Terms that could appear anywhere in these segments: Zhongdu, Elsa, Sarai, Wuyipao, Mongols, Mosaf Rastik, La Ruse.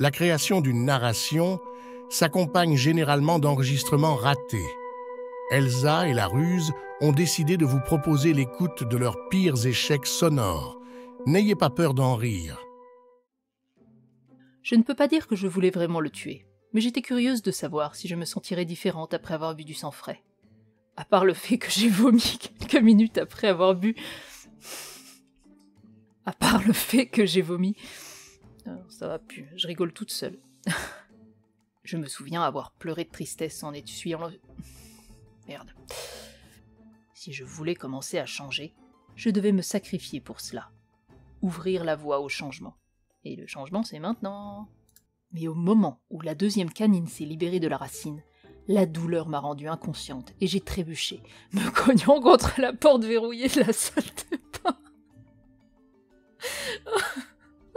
La création d'une narration s'accompagne généralement d'enregistrements ratés. Elsa et La Ruse ont décidé de vous proposer l'écoute de leurs pires échecs sonores. N'ayez pas peur d'en rire. Je ne peux pas dire que je voulais vraiment le tuer, mais j'étais curieuse de savoir si je me sentirais différente après avoir bu du sang frais. À part le fait que j'ai vomi quelques minutes après avoir bu... À part le fait que j'ai vomi... Ça va plus, je rigole toute seule. Je me souviens avoir pleuré de tristesse en essuyant le... Merde. Si je voulais commencer à changer, je devais me sacrifier pour cela. Ouvrir la voie au changement. Et le changement, c'est maintenant. Mais au moment où la deuxième canine s'est libérée de la racine, la douleur m'a rendue inconsciente et j'ai trébuché, me cognant contre la porte verrouillée de la salle de bain.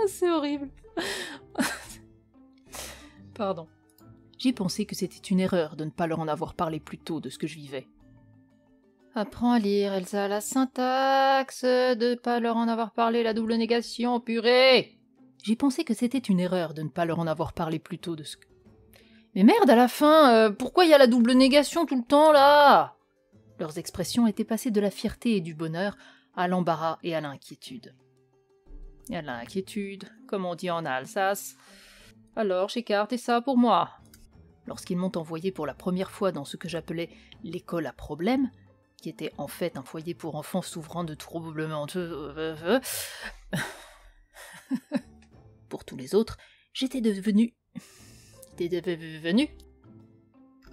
C'est horrible. Pardon. J'ai pensé que c'était une erreur de ne pas leur en avoir parlé plus tôt de ce que je vivais. Apprends à lire, Elsa, la syntaxe, de ne pas leur en avoir parlé, la double négation, purée! J'ai pensé que c'était une erreur de ne pas leur en avoir parlé plus tôt de ce que... Mais merde, à la fin, pourquoi il y a la double négation tout le temps, là? Leurs expressions étaient passées de la fierté et du bonheur à l'embarras et à l'inquiétude. À l'inquiétude, comme on dit en Alsace. Alors j'écartais ça pour moi. Lorsqu'ils m'ont envoyé pour la première fois dans ce que j'appelais l'école à problème, qui était en fait un foyer pour enfants souffrant de troubles mentaux... Pour tous les autres, j'étais devenue...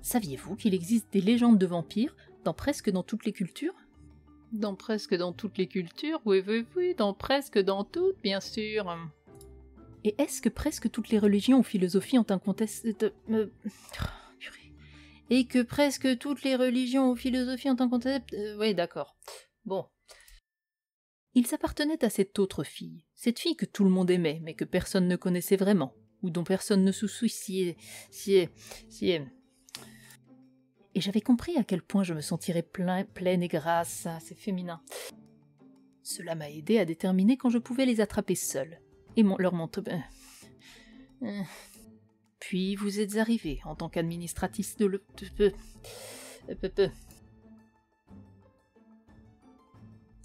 Saviez-vous qu'il existe des légendes de vampires dans presque dans toutes les cultures, oui, dans presque dans toutes, bien sûr. Et est-ce que presque toutes les religions ou philosophies ont un contexte... Et que presque toutes les religions ou philosophies ont un concept... Oui, d'accord. Bon. Ils appartenaient à cette autre fille. Cette fille que tout le monde aimait, mais que personne ne connaissait vraiment. Ou dont personne ne se souciait... Et j'avais compris à quel point je me sentirais pleine et grasse. C'est féminin. Cela m'a aidé à déterminer quand je pouvais les attraper seuls. Et leur montre... Puis vous êtes arrivé en tant qu'administratrice de le...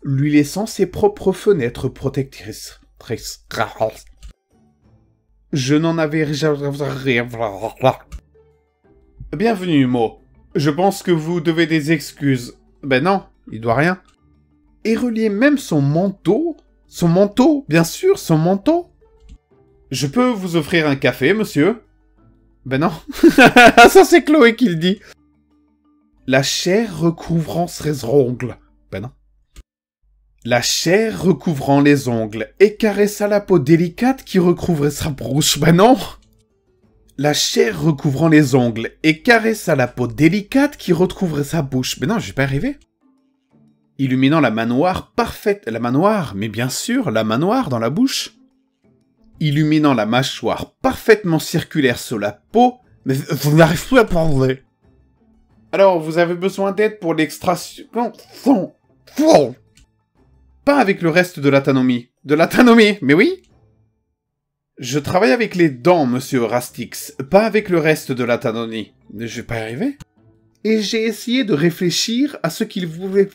Lui laissant ses propres fenêtres protectrices. Je n'en avais rien... Bienvenue, Mo. Je pense que vous devez des excuses. Ben non, il doit rien. Et relier même son manteau... Son manteau, bien sûr, son manteau. Je peux vous offrir un café, monsieur? Ben non. Ça, c'est Chloé qui le dit. La chair recouvrant ses ongles. Ben non. La chair recouvrant les ongles et caressa la peau délicate qui recouvrait sa bouche. Ben non. La chair recouvrant les ongles et caressa la peau délicate qui recouvrait sa bouche. Ben non, j'ai pas arrivé. Illuminant la manoir parfaite... La manoir, mais bien sûr, la manoir dans la bouche. Illuminant la mâchoire parfaitement circulaire sur la peau, mais vous n'arrivez plus à parler. Alors, vous avez besoin d'aide pour l'extraction... Pas avec le reste de l'atanomie. De l'atanomie, mais oui. Je travaille avec les dents, monsieur Rastix, pas avec le reste de l'atanomie. Je vais pas y arriver. Et j'ai essayé de réfléchir à ce qu'il voulait...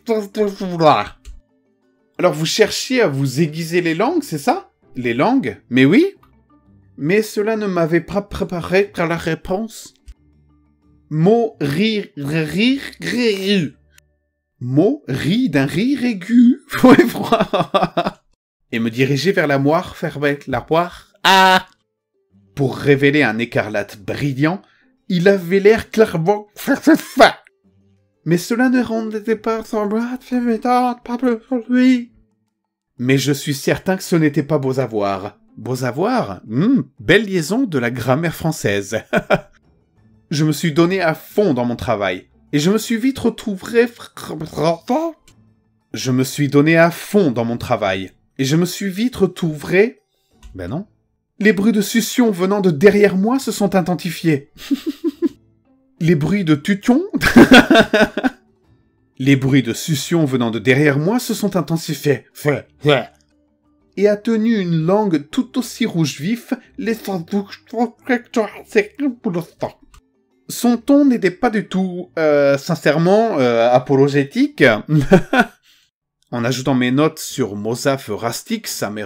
Alors, vous cherchiez à vous aiguiser les langues, c'est ça? Les langues? Mais oui. Mais cela ne m'avait pas préparé à la réponse. Mo rit... Mo rit d'un rire aigu. Et me dirigeait vers la moire, fermait la poire. Ah! Pour révéler un écarlate brillant, il avait l'air clairement... Mais cela ne rendait pas semblable, pas plus lui. Mais je suis certain que ce n'était pas beaux à voir. Beaux à voir, belle liaison de la grammaire française. Je me suis donné à fond dans mon travail. Et je me suis vite retrouvé... Ben non. Les bruits de succion venant de derrière moi se sont intensifiés. Les bruits de succion venant de derrière moi se sont intensifiés. et a tenu une langue tout aussi rouge vif, laissant pour le sang. Son ton n'était pas du tout, sincèrement, apologétique. En ajoutant mes notes sur Mosaf Rastik, sa mère...